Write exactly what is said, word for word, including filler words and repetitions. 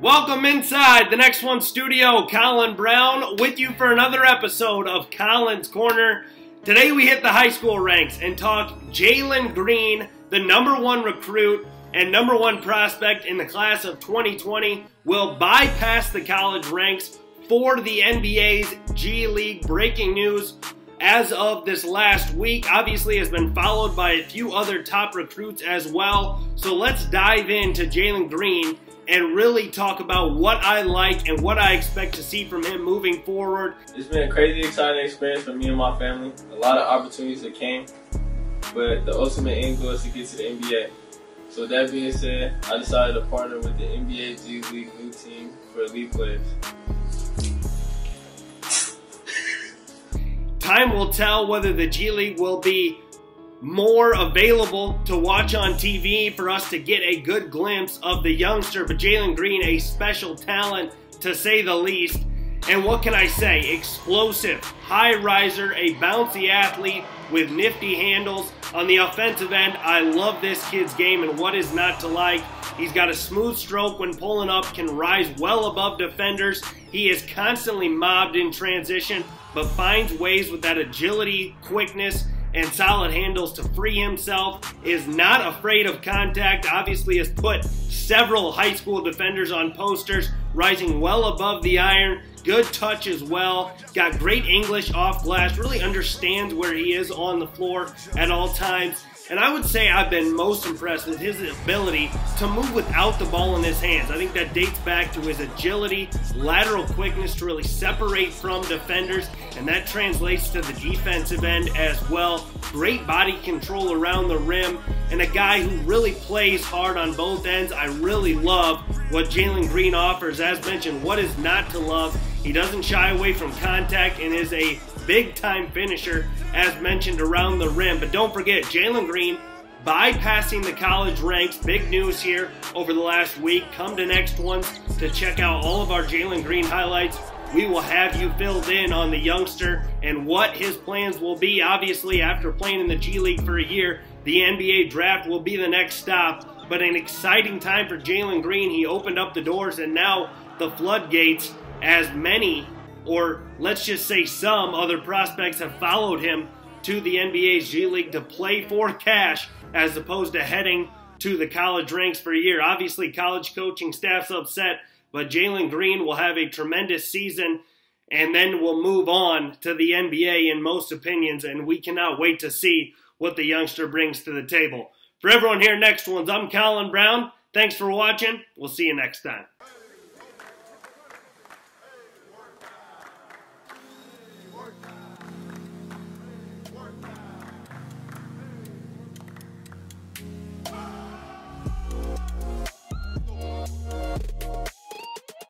Welcome inside the Next One Studio. Colin Brown with you for another episode of Colin's Corner. Today we hit the high school ranks and talk Jalen Green, the number one recruit and number one prospect in the class of twenty twenty, will bypass the college ranks for the N B A's G League. Breaking news as of this last week, obviously has been followed by a few other top recruits as well. So let's dive into Jalen Green and really talk about what I like and what I expect to see from him moving forward. It's been a crazy, exciting experience for me and my family. A lot of opportunities that came, but the ultimate end goal is to get to the N B A. So with that being said, I decided to partner with the N B A G League new team for elite players. Time will tell whether the G League will be more available to watch on T V for us to get a good glimpse of the youngster, but Jalen Green, a special talent to say the least. And what can I say? Explosive, high riser, a bouncy athlete with nifty handles. On the offensive end, I love this kid's game, and what is not to like? He's got a smooth stroke when pulling up, can rise well above defenders. He is constantly mobbed in transition, but finds ways with that agility, quickness, and solid handles to free himself, is not afraid of contact, obviously has put several high school defenders on posters, rising well above the iron, good touch as well, got great English off glass, really understands where he is on the floor at all times. And I would say I've been most impressed with his ability to move without the ball in his hands. I think that dates back to his agility, lateral quickness to really separate from defenders, and that translates to the defensive end as well. Great body control around the rim, and a guy who really plays hard on both ends. I really love what Jalen Green offers. As mentioned, what is not to love? He doesn't shy away from contact and is a big-time finisher, as mentioned, around the rim. But don't forget, Jalen Green bypassing the college ranks. Big news here over the last week. Come to Next One to check out all of our Jalen Green highlights. We will have you filled in on the youngster and what his plans will be. Obviously, after playing in the G League for a year, the N B A draft will be the next stop. But an exciting time for Jalen Green. He opened up the doors, and now the floodgates, as many, or let's just say some, other prospects have followed him to the N B A's G League to play for cash as opposed to heading to the college ranks for a year. Obviously, college coaching staff's upset, but Jalen Green will have a tremendous season and then will move on to the N B A in most opinions, and we cannot wait to see what the youngster brings to the table. For everyone here, Next Ones, I'm Colin Brown. Thanks for watching. We'll see you next time.